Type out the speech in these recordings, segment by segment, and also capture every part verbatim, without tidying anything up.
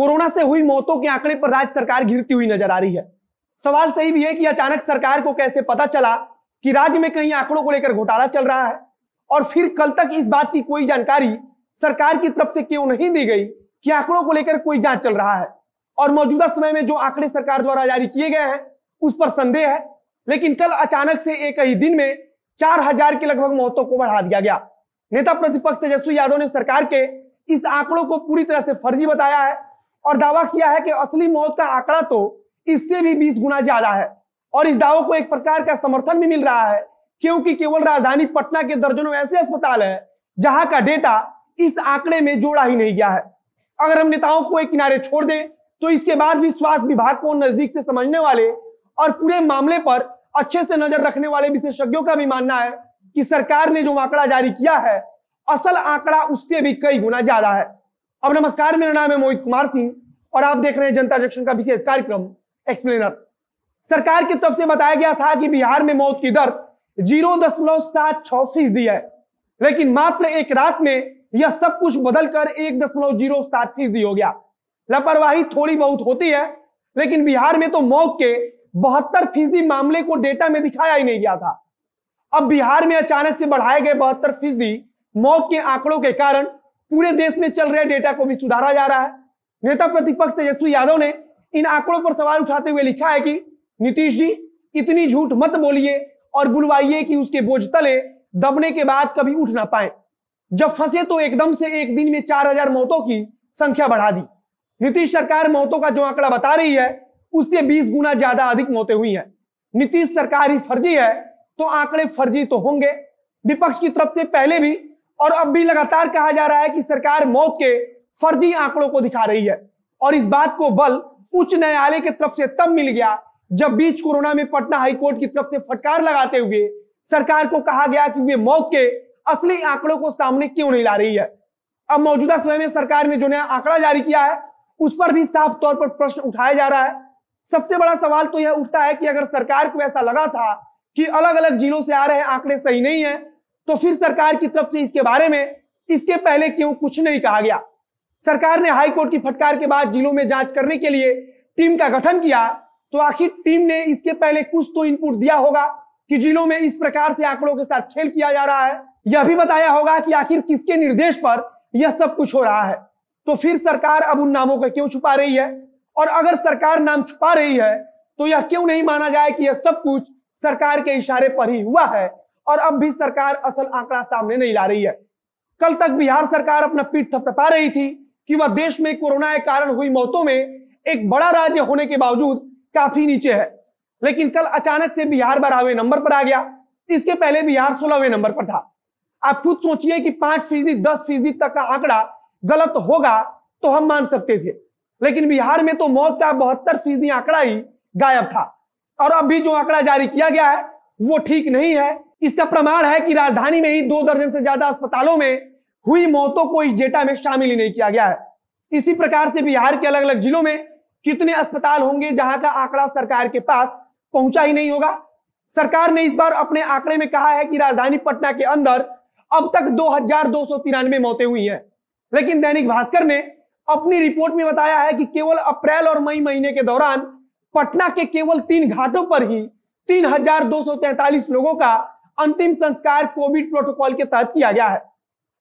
Corona से हुई मौतों के आंकड़े पर राज्य सरकार घिरती हुई नजर आ रही है। सवाल सही भी है कि अचानक सरकार को कैसे पता चला कि राज्य में कहीं आंकड़ों को लेकर घोटाला चल रहा है, और फिर कल तक इस बात की कोई जानकारी सरकार की तरफ से क्यों नहीं दी गई कि आंकड़ों को लेकर कोई जांच चल रहा है। और मौजूदा समय में जो आंकड़े सरकार द्वारा जारी किए गए हैं उस पर संदेह है, लेकिन कल अचानक से एक ही दिन में चार हजार के लगभग मौतों को बढ़ा दिया गया। नेता प्रतिपक्ष तेजस्वी यादव ने सरकार के इस आंकड़ों को पूरी तरह से फर्जी बताया है और दावा किया है कि असली मौत का आंकड़ा तो इससे भी बीस गुना ज्यादा है। और इस दावों को एक प्रकार का समर्थन भी मिल रहा है, क्योंकि केवल राजधानी पटना के दर्जनों ऐसे अस्पताल है जहां का डेटा इस आंकड़े में जोड़ा ही नहीं गया है। अगर हम नेताओं को एक किनारे छोड़ दें तो इसके बाद भी स्वास्थ्य विभाग को नजदीक से समझने वाले और पूरे मामले पर अच्छे से नजर रखने वाले विशेषज्ञों का भी मानना है कि सरकार ने जो आंकड़ा जारी किया है असल आंकड़ा उससे भी कई गुना ज्यादा है। अब नमस्कार, मेरा नाम है मोहित कुमार सिंह और आप देख रहे हैं जनता जंक्शन का विशेष कार्यक्रम एक्सप्लेनर। सरकार की तरफ से बताया गया था कि बिहार में मौत की दर जीरो दशमलव सात छह फीसदी है, लेकिन मात्र एक रात में यह सब कुछ बदलकर एक दशमलव जीरो सात फीसदी हो गया। लापरवाही थोड़ी बहुत होती है, लेकिन बिहार में तो मौत के बहत्तर फीसदी मामले को डेटा में दिखाया ही नहीं गया था। अब बिहार में अचानक से बढ़ाए गए बहत्तर फीसदी मौत के आंकड़ों के कारण पूरे देश में चल रहे डेटा को भी सुधारा जा रहा है। नेता प्रतिपक्ष तेजस्वी यादव ने इन आंकड़ों पर सवाल उठाते हुए लिखा है कि नीतीश जी इतनी झूठ मत बोलिए और बुलवाइए कि उसके बोझ तले दबने के बाद कभी उठ ना पाए। जब फंसे तो एकदम से एक दिन में चार हजार मौतों की संख्या बढ़ा दी। नीतीश सरकार मौतों का जो आंकड़ा बता रही है उससे बीस गुना ज्यादा अधिक मौतें हुई हैं। नीतीश सरकार ही फर्जी है तो आंकड़े फर्जी तो होंगे। विपक्ष की तरफ से पहले भी और अब भी लगातार कहा जा रहा है कि सरकार मौत के फर्जी आंकड़ों को दिखा रही है, और इस बात को बल उच्च न्यायालय की तरफ से तब मिल गया जब बीच कोरोना में पटना हाईकोर्ट की तरफ से फटकार लगाते हुए सरकार को कहा गया कि वे मौत के असली आंकड़ों को सामने क्यों नहीं ला रही है। अब मौजूदा समय में सरकार ने जो नया आंकड़ा जारी किया है उस पर भी साफ तौर पर प्रश्न उठाया जा रहा है। सबसे बड़ा सवाल तो यह उठता है कि अगर सरकार को ऐसा लगा था कि अलग अलग जिलों से आ रहे आंकड़े सही नहीं है तो फिर सरकार की तरफ से इसके बारे में इसके पहले क्यों कुछ नहीं कहा गया। सरकार ने हाईकोर्ट की फटकार के बाद जिलों में जांच करने के लिए टीम का गठन किया, तो आखिर टीम ने इसके पहले कुछ तो इनपुट दिया होगा कि जिलों में इस प्रकार से आंकड़ों के साथ खेल किया जा रहा है। यह भी बताया होगा कि आखिर किसके निर्देश पर यह सब कुछ हो रहा है। तो फिर सरकार अब उन नामों को क्यों छुपा रही है, और अगर सरकार नाम छुपा रही है तो यह क्यों नहीं माना जाए कि यह सब कुछ सरकार के इशारे पर ही हुआ है और अब भी सरकार असल आंकड़ा सामने नहीं ला रही है। कल तक बिहार सरकार अपना पीठ थपथपा रही थी कि वह देश में कोरोना के कारण हुई मौतों में एक बड़ा राज्य होने के बावजूद काफी नीचे है, लेकिन कल अचानक से बिहार बारहवें नंबर पर आ गया। इसके पहले बिहार सोलहवें नंबर पर था। आप खुद सोचिए कि पांच फीसदी दस फीसदी तक का आंकड़ा गलत होगा तो हम मान सकते थे, लेकिन बिहार में तो मौत का बहत्तर फीसदी आंकड़ा ही गायब था, और अब भी जो आंकड़ा जारी किया गया है वो ठीक नहीं है। इसका प्रमाण है कि राजधानी में ही दो दर्जन से ज्यादा अस्पतालों में हुई मौतों को इस डेटा में शामिल ही नहीं किया गया है। इसी प्रकार से बिहार के अलग अलग जिलों में कितने अस्पताल होंगे जहां का आंकड़ा सरकार के पास पहुंचा ही नहीं होगा। सरकार ने इस बार अपने आंकड़े में कहा है कि राजधानी पटना के अंदर अब तक दो हजार दो सौ तिरानवे मौतें हुई है, लेकिन दैनिक भास्कर ने अपनी रिपोर्ट में बताया है कि केवल अप्रैल और मई महीने के दौरान पटना के केवल तीन घाटों पर ही तीन हजार दो सौ तैंतालीस लोगों का अंतिम संस्कार कोविड प्रोटोकॉल के तहत किया गया है।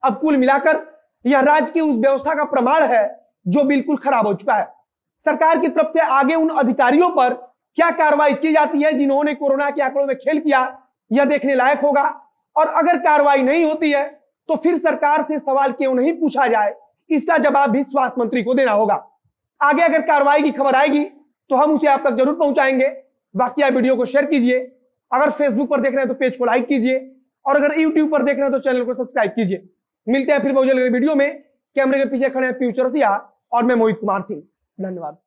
अब कुल मिलाकर यह राज्य की उस व्यवस्था का प्रमाण है जो बिल्कुल खराब हो चुका है। सरकार की तरफ से आगे उन अधिकारियों पर क्या कार्रवाई की जाती है जिन्होंने कोरोना के आंकड़ों में खेल किया, यह देखने लायक होगा। और अगर कार्रवाई नहीं होती है तो फिर सरकार से सवाल क्यों नहीं पूछा जाए, इसका जवाब भी स्वास्थ्य मंत्री को देना होगा। आगे अगर कार्रवाई की खबर आएगी तो हम उसे आप तक जरूर पहुंचाएंगे। बाकी आप वीडियो को शेयर कीजिए, अगर फेसबुक पर देख रहे हैं तो पेज को लाइक कीजिए, और अगर यूट्यूब पर देख रहे हैं तो चैनल को सब्सक्राइब कीजिए। मिलते हैं फिर बहुत जल्द वीडियो में। कैमरे के पीछे खड़े हैं पियूषा रसिया और मैं मोहित कुमार सिंह। धन्यवाद।